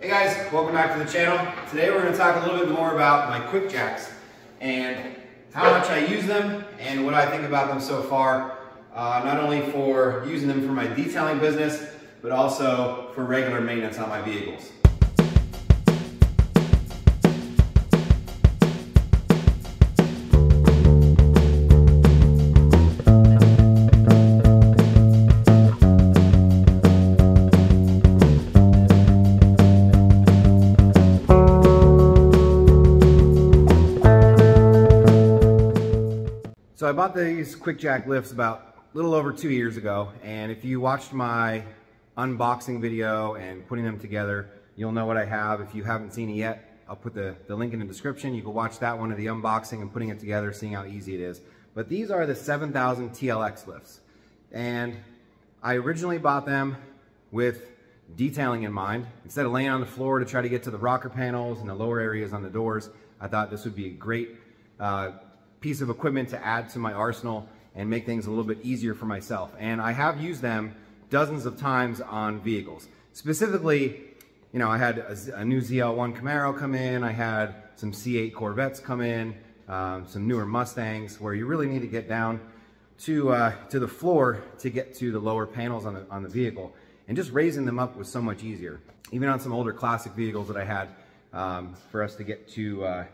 Hey guys, welcome back to the channel. Today we're going to talk a little bit more about my Quickjacks and how much I use them and what I think about them so far, not only for using them for my detailing business, but also for regular maintenance on my vehicles. So I bought these Quickjack lifts about a little over 2 years ago, and if you watched my unboxing video and putting them together, you'll know what I have. If you haven't seen it yet, I'll put the link in the description. You can watch that one of the unboxing and putting it together, seeing how easy it is. But these are the 7000 TLX lifts, and I originally bought them with detailing in mind. Instead of laying on the floor to try to get to the rocker panels and the lower areas on the doors, I thought this would be a great piece of equipment to add to my arsenal and make things a little bit easier for myself. And I have used them dozens of times on vehicles. Specifically, you know, I had a new ZL1 Camaro come in, I had some C8 Corvettes come in, some newer Mustangs, where you really need to get down to the floor to get to the lower panels on the vehicle. And just raising them up was so much easier. Even on some older classic vehicles that I had, for us to get to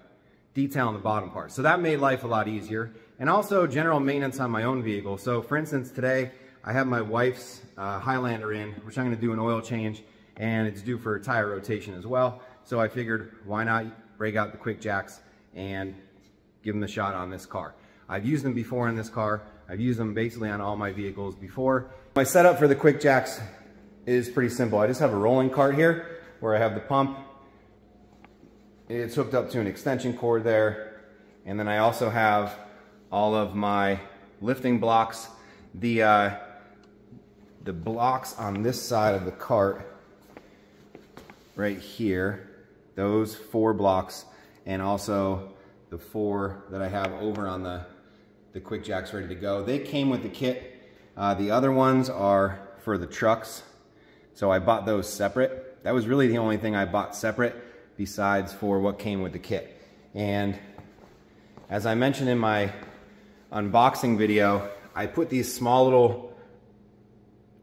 detail on the bottom part. So that made life a lot easier, and also general maintenance on my own vehicle. So for instance, today I have my wife's Highlander in, which I'm gonna do an oil change, and it's due for tire rotation as well. So I figured, why not break out the Quickjacks and give them the shot on this car. I've used them before in this car. I've used them basically on all my vehicles before. My setup for the Quickjacks is pretty simple. I just have a rolling cart here where I have the pump. It's hooked up to an extension cord there, and then I also have all of my lifting blocks. The blocks on this side of the cart right here, those four blocks, and also the four that I have over on the Quickjacks ready to go. They came with the kit. The other ones are for the trucks, so I bought those separate. That was really the only thing I bought separate, besides for what came with the kit. And as I mentioned in my unboxing video, I put these small little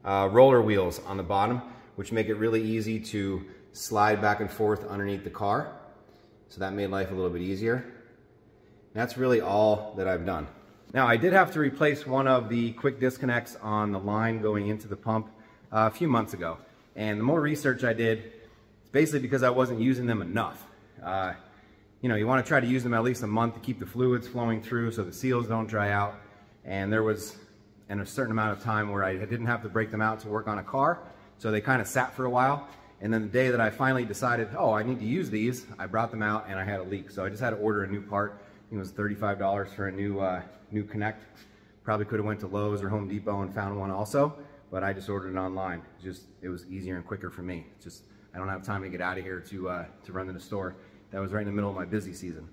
roller wheels on the bottom, which make it really easy to slide back and forth underneath the car. So that made life a little bit easier. And that's really all that I've done. Now, I did have to replace one of the quick disconnects on the line going into the pump a few months ago. And the more research I did, basically because I wasn't using them enough. You know, you want to try to use them at least a month to keep the fluids flowing through so the seals don't dry out. And there was a certain amount of time where I didn't have to break them out to work on a car. So they kind of sat for a while. And then the day that I finally decided, oh, I need to use these, I brought them out and I had a leak. So I just had to order a new part. It was $35 for a new connect. Probably could have went to Lowe's or Home Depot and found one also, but I just ordered it online. Just, it was easier and quicker for me. Just, I don't have time to get out of here to run to the store. That was right in the middle of my busy season.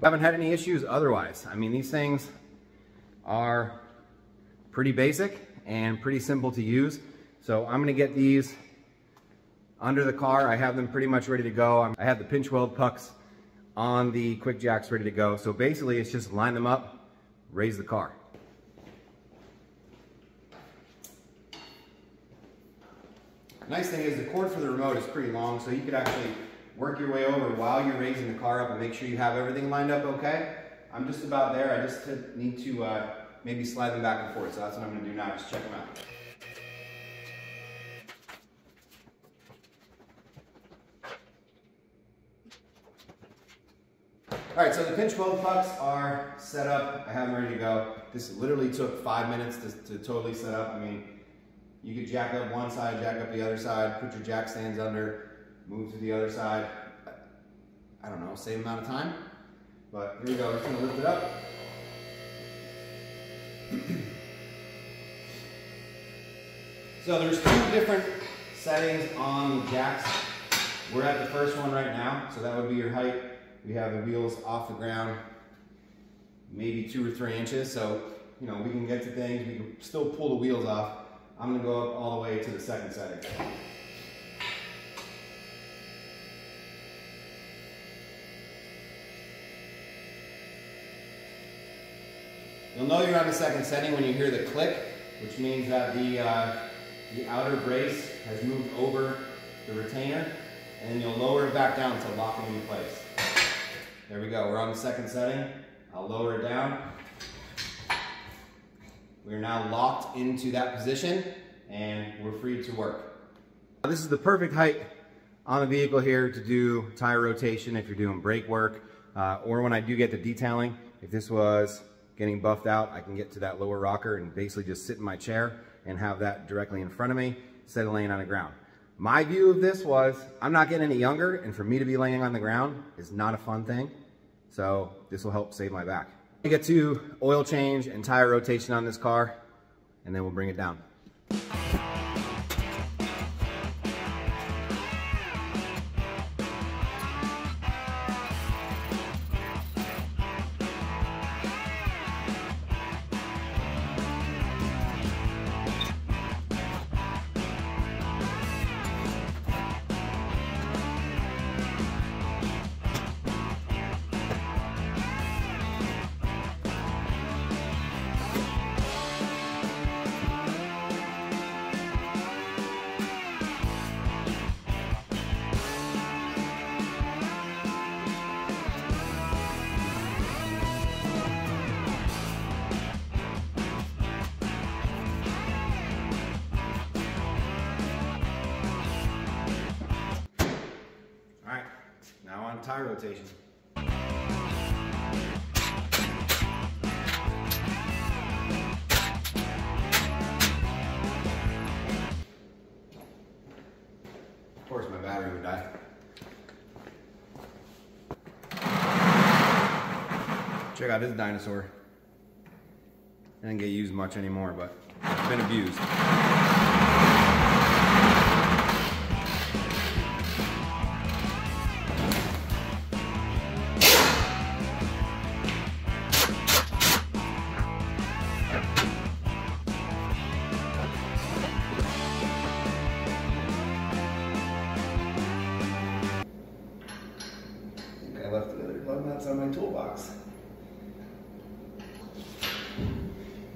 But I haven't had any issues otherwise. I mean, these things are pretty basic and pretty simple to use. So I'm gonna get these under the car. I have them pretty much ready to go. I have the pinch weld pucks on the Quickjacks ready to go. So basically it's just line them up, raise the car. Nice thing is the cord for the remote is pretty long, so you could actually work your way over while you're raising the car up and make sure you have everything lined up okay. I'm just about there. I just need to maybe slide them back and forth, so that's what I'm going to do now, just check them out. Alright, so the pinch weld pucks are set up. I have them ready to go. This literally took 5 minutes to totally set up. I mean, you could jack up one side, jack up the other side, put your jack stands under, move to the other side. I don't know, same amount of time. But here we go, just gonna lift it up. So there's two different settings on the jacks. We're at the first one right now, so that would be your height. We have the wheels off the ground, maybe 2 or 3 inches. So, you know, we can get to things, we can still pull the wheels off. I'm going to go up all the way to the second setting. You'll know you're on the second setting when you hear the click, which means that the outer brace has moved over the retainer, and then you'll lower it back down to lock it in place. There we go, we're on the second setting. I'll lower it down. We're now locked into that position and we're free to work. Now, this is the perfect height on the vehicle here to do tire rotation if you're doing brake work, or when I do get the detailing. If this was getting buffed out, I can get to that lower rocker and basically just sit in my chair and have that directly in front of me instead of laying on the ground. My view of this was, I'm not getting any younger, and for me to be laying on the ground is not a fun thing. So this will help save my back. I get to oil change and tire rotation on this car, and then we'll bring it down. Tire rotation. Of course, my battery would die. Check out this dinosaur. It doesn't get used much anymore, but it's been abused.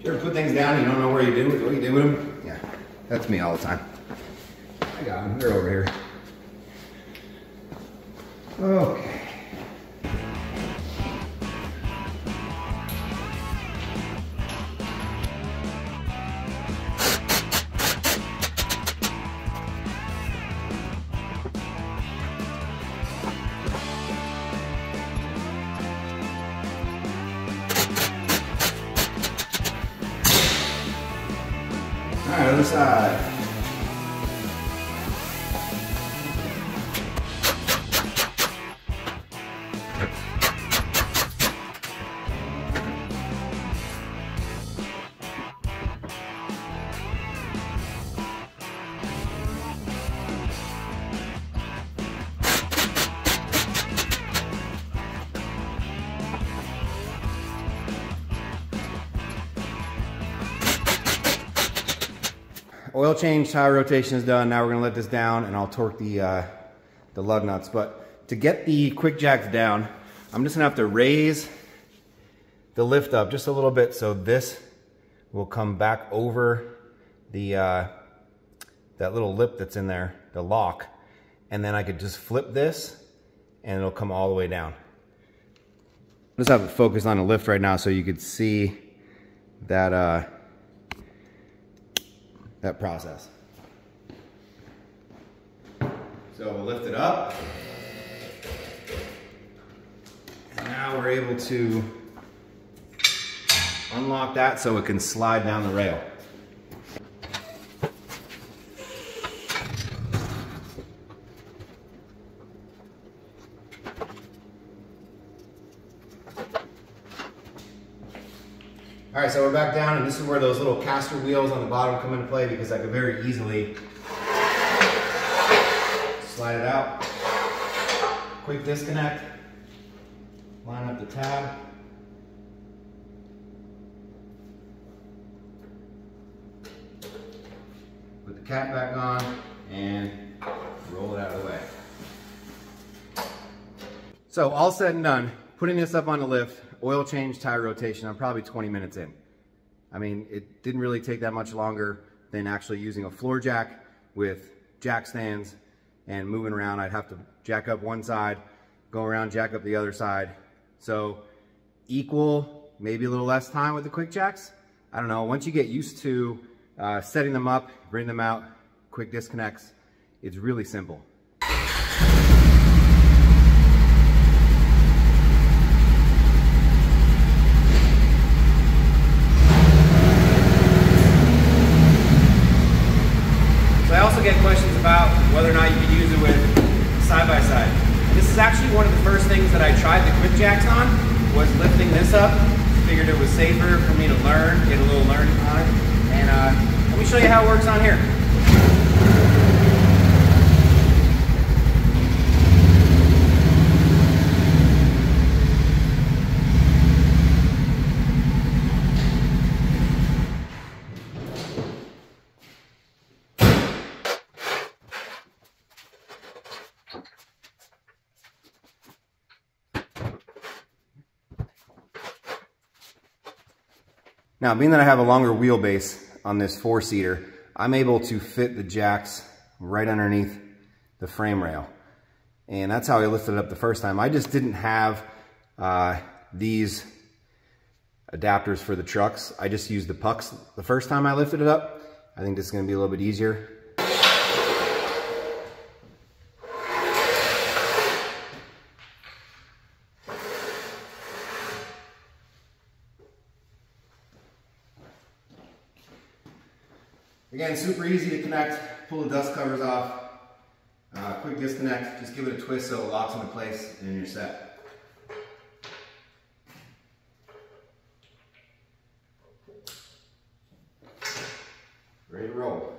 You ever put things down and you don't know where you did with what you did with them? Yeah, that's me all the time. I got them. They're over here. Okay. Alright, other side. Oil change, tire rotation is done. Now we're gonna let this down and I'll torque the lug nuts. But to get the quick jacks down, I'm just gonna have to raise the lift up just a little bit so this will come back over the that little lip that's in there, the lock. And then I could just flip this and it'll come all the way down. Just have it focused on the lift right now so you could see that that process. So we'll lift it up. And now we're able to unlock that so it can slide down the rail. All right, so we're back down, and this is where those little caster wheels on the bottom come into play because I could very easily slide it out. Quick disconnect, line up the tab. Put the cap back on and roll it out of the way. So all said and done, putting this up on the lift, oil change, tire rotation, I'm probably 20 minutes in. I mean, it didn't really take that much longer than actually using a floor jack with jack stands and moving around. I'd have to jack up one side, go around, jack up the other side. So equal, maybe a little less time with the quick jacks. I don't know, once you get used to setting them up, bring them out, quick disconnects, it's really simple. Get questions about whether or not you can use it with side-by-side. This is actually one of the first things that I tried the Quickjacks on, was lifting this up. Figured it was safer for me to learn, get a little learning on it. And let me show you how it works on here. Now, being that I have a longer wheelbase on this four-seater, I'm able to fit the jacks right underneath the frame rail. And that's how I lifted it up the first time. I just didn't have these adapters for the trucks. I just used the pucks the first time I lifted it up. I think this is going to be a little bit easier. Again, super easy to connect, pull the dust covers off, quick disconnect, just give it a twist so it locks into place and you're set. Ready to roll.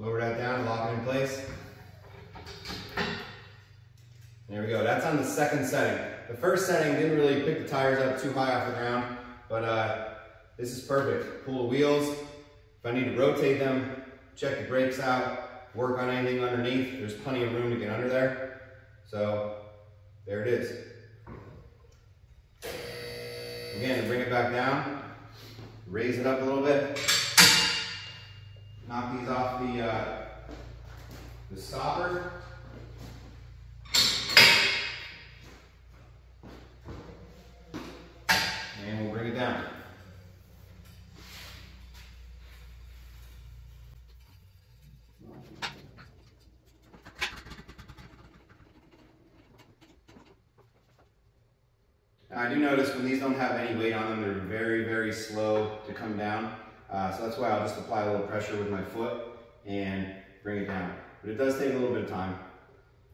Lower that down and lock it in place. There we go, that's on the second setting. The first setting didn't really pick the tires up too high off the ground, but this is perfect. Pull the wheels, if I need to rotate them, check the brakes out, work on anything underneath, there's plenty of room to get under there. So, there it is. Again, bring it back down, raise it up a little bit. Knock these off the stopper. And we'll bring it down. Now, I do notice when these don't have any weight on them, they're very, very slow to come down. So that's why I'll just apply a little pressure with my foot and bring it down. But it does take a little bit of time.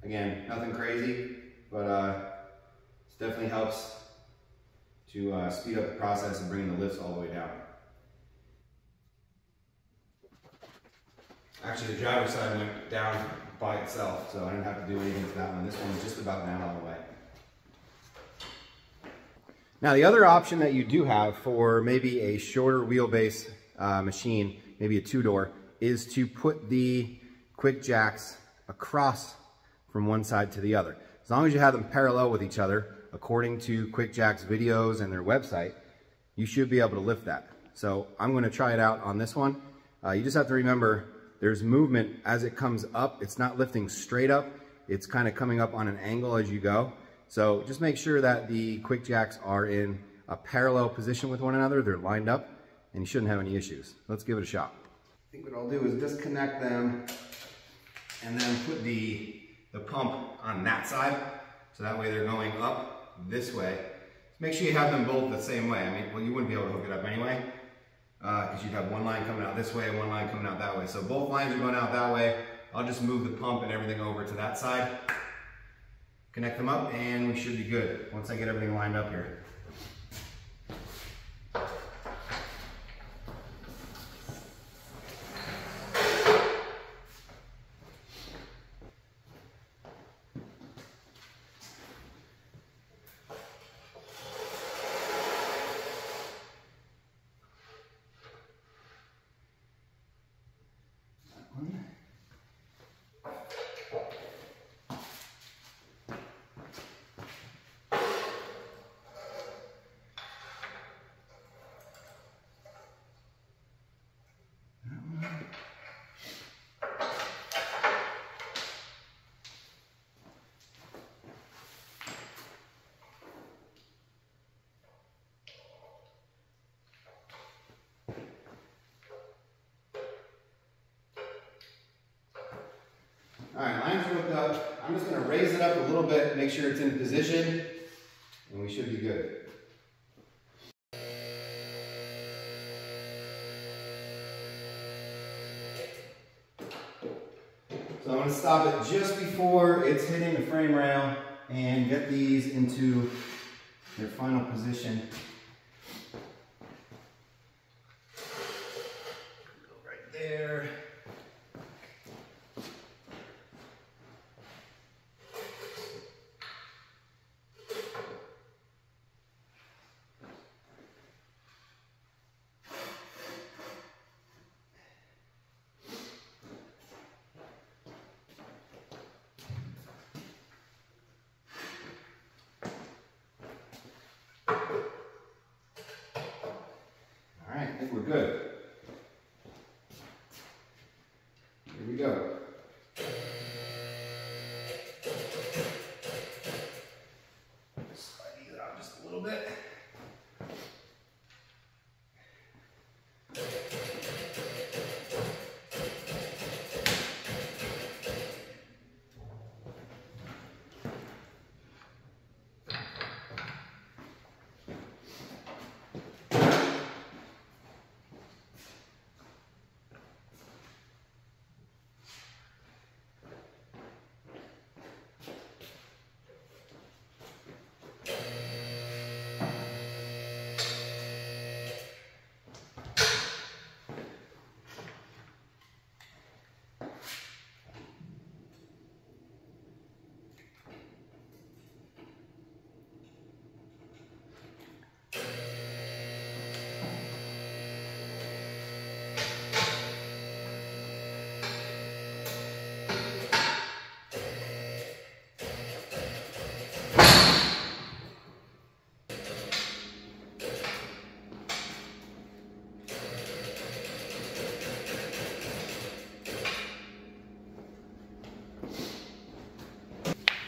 Again, nothing crazy, but it definitely helps to speed up the process and bring the lifts all the way down. Actually, the driver's side went down by itself, so I didn't have to do anything to that one. This one's just about down all the way. Now, the other option that you do have for maybe a shorter wheelbase machine, maybe a two-door, is to put the quick jacks across from one side to the other. As long as you have them parallel with each other, according to Quickjack's videos and their website, you should be able to lift that. So I'm going to try it out on this one. You just have to remember there's movement as it comes up. It's not lifting straight up. It's kind of coming up on an angle as you go. So just make sure that the quick jacks are in a parallel position with one another. They're lined up and you shouldn't have any issues. Let's give it a shot. I think what I'll do is disconnect them and then put the pump on that side, so that way they're going up this way. Make sure you have them both the same way. I mean, well, you wouldn't be able to hook it up anyway, because you'd have one line coming out this way and one line coming out that way. So both lines are going out that way. I'll just move the pump and everything over to that side, connect them up, and we should be good once I get everything lined up here. Alright, line's hooked up. I'm just going to raise it up a little bit, make sure it's in position, and we should be good. So I'm going to stop it just before it's hitting the frame rail and get these into their final position. Go right there. We're good. Here we go. Slide these out just a little bit.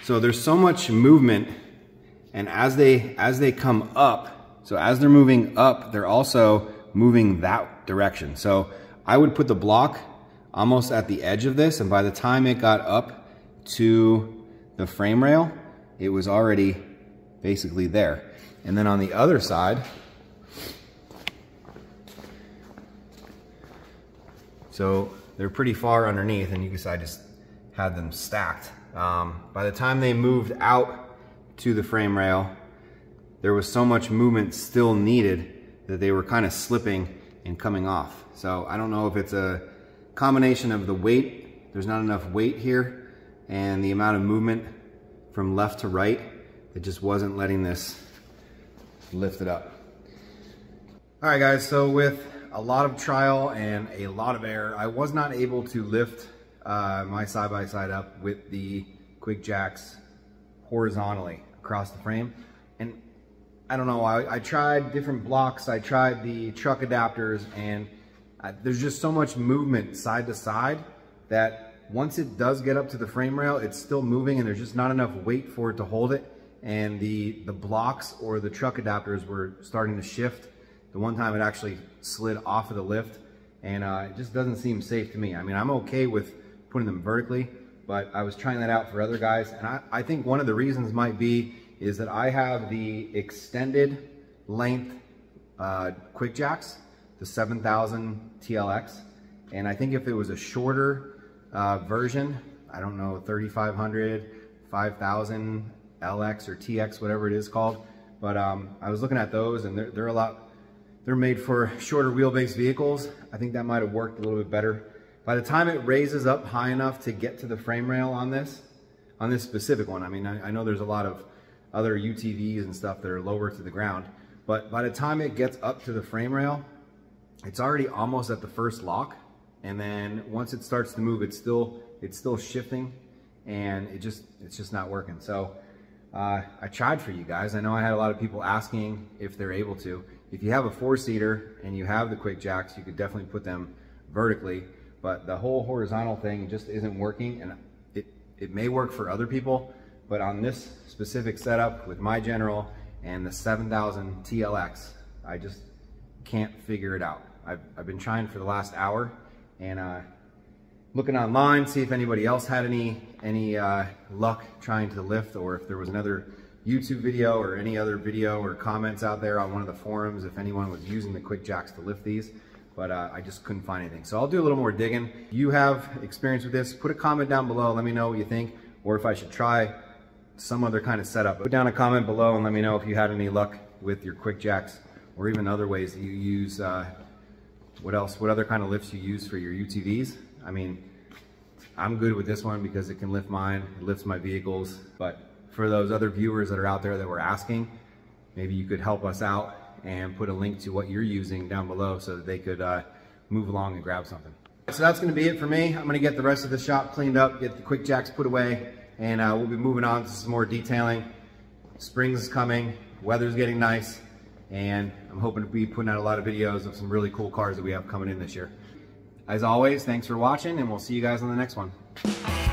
So there's so much movement, and as they come up, so as they're moving up, they're also moving that direction. So I would put the block almost at the edge of this, and by the time it got up to the frame rail, it was already basically there. And then on the other side, so they're pretty far underneath, and you can see I just had them stacked. By the time they moved out to the frame rail, there was so much movement still needed that they were kind of slipping and coming off. So I don't know if it's a combination of the weight, there's not enough weight here, and the amount of movement from left to right that just wasn't letting this lift it up. All right guys, so with a lot of trial and a lot of error, I was not able to lift my side-by-side up with the Quickjacks horizontally across the frame. And I don't know, I tried different blocks, I tried the truck adapters, and there's just so much movement side to side that once it does get up to the frame rail, it's still moving and there's just not enough weight for it to hold it. And the blocks or the truck adapters were starting to shift The one time it actually slid off of the lift, and it just doesn't seem safe to me. I mean, I'm okay with putting them vertically, but I was trying that out for other guys, and I think one of the reasons might be is that I have the extended length Quickjacks, the 7000 TLX, and I think if it was a shorter version, I don't know, 3500, 5000 LX or TX, whatever it is called, but I was looking at those, and they're made for shorter wheelbase vehicles. I think that might have worked a little bit better. By the time it raises up high enough to get to the frame rail on this specific one, I mean, I know there's a lot of other UTVs and stuff that are lower to the ground, but by the time it gets up to the frame rail, it's already almost at the first lock. And then once it starts to move, it's still shifting, and it's just not working. So I tried for you guys. I know I had a lot of people asking if they're able to. If you have a four-seater and you have the Quickjacks, you could definitely put them vertically. But the whole horizontal thing just isn't working, and it may work for other people, but on this specific setup with my General and the 7000 TLX, I just can't figure it out. I've been trying for the last hour, and looking online, see if anybody else had any luck trying to lift, or if there was another YouTube video or any other video or comments out there on one of the forums if anyone was using the Quickjacks to lift these. But I just couldn't find anything. So I'll do a little more digging. If you have experience with this, put a comment down below, let me know what you think, or if I should try some other kind of setup. Put down a comment below and let me know if you had any luck with your Quickjacks, or even other ways that you use, what other kind of lifts you use for your UTVs. I mean, I'm good with this one because it can lift mine, it lifts my vehicles. But for those other viewers that are out there that were asking, maybe you could help us out and put a link to what you're using down below so that they could move along and grab something. So that's gonna be it for me. I'm gonna get the rest of the shop cleaned up, get the Quickjacks put away, and we'll be moving on to some more detailing. Spring's is coming, weather's getting nice, and I'm hoping to be putting out a lot of videos of some really cool cars that we have coming in this year. As always, thanks for watching, and we'll see you guys on the next one.